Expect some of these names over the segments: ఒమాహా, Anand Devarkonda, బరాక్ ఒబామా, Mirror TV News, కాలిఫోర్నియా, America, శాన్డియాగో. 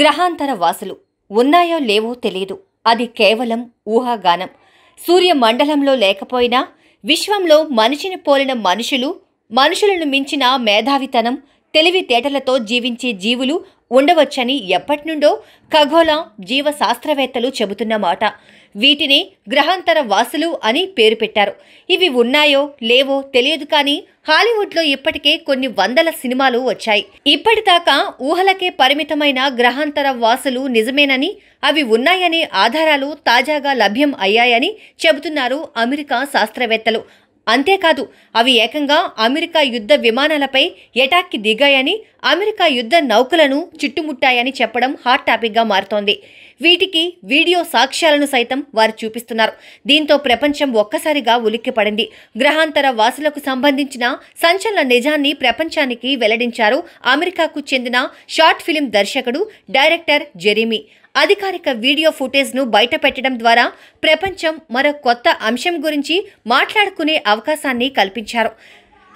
గ్రహాంతర వాసులు. ఉన్నాయో లేవో తెలియదు, అది కేవలం ఊహాగానం. సూర్య మండలంలో లేకపోయినా విశ్వంలో మనిషిని పోలిన మనుషులు, మనుషులను మించిన మేధావితనం, తెలివితేటలతో జీవించే జీవులు ఉండవచ్చని ఎప్పటినుండో ఖగోళ జీవ శాస్త్రవేత్తలు చెబుతున్నమాట. వీటిని గ్రహాంతర వాసులు అని పేరు పెట్టారు. ఇవి ఉన్నాయో లేవో తెలియదు, కానీ హాలీవుడ్లో ఇప్పటికే కొన్ని వందల సినిమాలు వచ్చాయి. ఇప్పటిదాకా ఊహలకే పరిమితమైన గ్రహాంతర వాసులు నిజమేనని, అవి ఉన్నాయనే ఆధారాలు తాజాగా లభ్యం అయ్యాయని చెబుతున్నారు అమెరికా శాస్త్రవేత్తలు. అంతేకాదు, అవి ఏకంగా అమెరికా యుద్ధ విమానాలపై ఎటాక్కి దిగాయని, అమెరికా యుద్ధ నౌకలను చుట్టుముట్టాయని చెప్పడం హాట్ టాపిక్గా మారుతోంది. వీటికి వీడియో సాక్ష్యాలను సైతం వారు చూపిస్తున్నారు. దీంతో ప్రపంచం ఒక్కసారిగా ఉలిక్కిపడింది. గ్రహాంతర వాసులకు సంబంధించిన సంచలన నిజాన్ని ప్రపంచానికి వెల్లడించారు అమెరికాకు చెందిన షార్ట్ ఫిలిం దర్శకుడు, డైరెక్టర్ జెరీమీ. అధికారిక వీడియో ఫుటేజ్ను బయటపెట్టడం ద్వారా ప్రపంచం మరో కొత్త అంశం గురించి మాట్లాడుకునే అవకాశాన్ని కల్పించారు.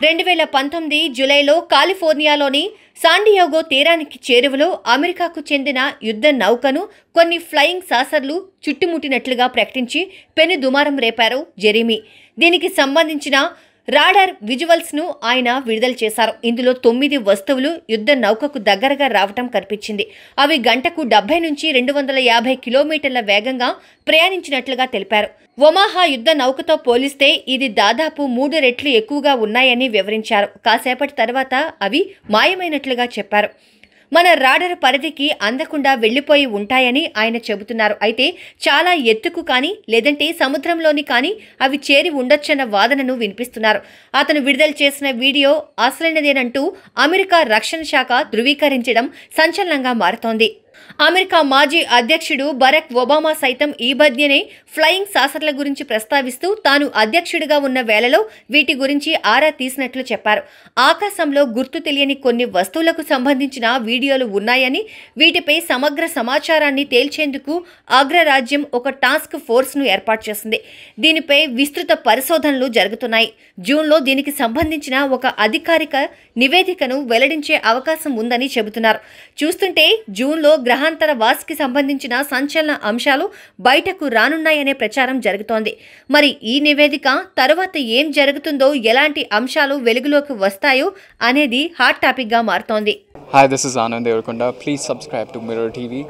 2019 జూలైలో కాలిఫోర్నియాలోని శాన్డియాగో తీరానికి చేరువలో అమెరికాకు చెందిన యుద్ధ నౌకను కొన్ని ఫ్లయింగ్ సాసర్లు చుట్టుముట్టినట్లుగా ప్రకటించి పెను దుమారం రేపారు జెరీమీ. దీనికి సంబంధించిన రాడార్ విజువల్స్ను ఆయన విడుదల చేశారు. ఇందులో 9 వస్తువులు యుద్ధ నౌకకు దగ్గరగా రావటం కనిపించింది. అవి గంటకు 70 నుంచి 250 కిలోమీటర్ల వేగంగా ప్రయాణించినట్లుగా తెలిపారు. ఒమాహా యుద్ధ నౌకతో పోలిస్తే ఇది దాదాపు 3 రెట్లు ఎక్కువగా ఉన్నాయని వివరించారు. కాసేపటి తర్వాత అవి మాయమైనట్లుగా చెప్పారు. మన రాడార్ పరిధికి అందకుండా వెళ్లిపోయి ఉంటాయని ఆయన చెబుతున్నారు. అయితే చాలా ఎత్తుకు కానీ, లేదంటే సముద్రంలోని కానీ అవి చేరి ఉండొచ్చన్న వాదనను వినిపిస్తున్నారు. అతను విడుదల చేసిన వీడియో అసలైనదేనంటూ అమెరికా రక్షణ శాఖ ధృవీకరించడం సంచలనంగా మారుతోంది. అమెరికా మాజీ అధ్యక్షుడు బరాక్ ఒబామా సైతం ఈ మధ్యనే ఫ్లయింగ్ సాసర్ల గురించి ప్రస్తావిస్తూ తాను అధ్యక్షుడిగా ఉన్న వేళలో వీటి గురించి ఆరా తీసినట్లు చెప్పారు. ఆకాశంలో గుర్తు తెలియని కొన్ని వస్తువులకు సంబంధించిన వీడియోలు ఉన్నాయని, వీటిపై సమగ్ర సమాచారాన్ని తేల్చేందుకు అగ్రరాజ్యం ఒక టాస్క్ ఫోర్స్ను ఏర్పాటు చేసింది. దీనిపై విస్తృత పరిశోధనలు జరుగుతున్నాయి. జూన్లో దీనికి సంబంధించిన ఒక అధికారిక నివేదికను వెల్లడించే అవకాశం ఉందని చెబుతున్నారు. చూస్తుంటే జూన్లో గ్రహాంతర వాసుకి సంబంధించిన సంచలన అంశాలు బయటకు రానున్నాయనే ప్రచారం జరుగుతోంది. మరి ఈ నివేదిక తర్వాత ఏం జరుగుతుందో, ఎలాంటి అంశాలు వెలుగులోకి వస్తాయో అనేది హాట్ టాపిక్గా మారుతోంది. Hi, this is Anand Devarkonda. Please subscribe to Mirror TV.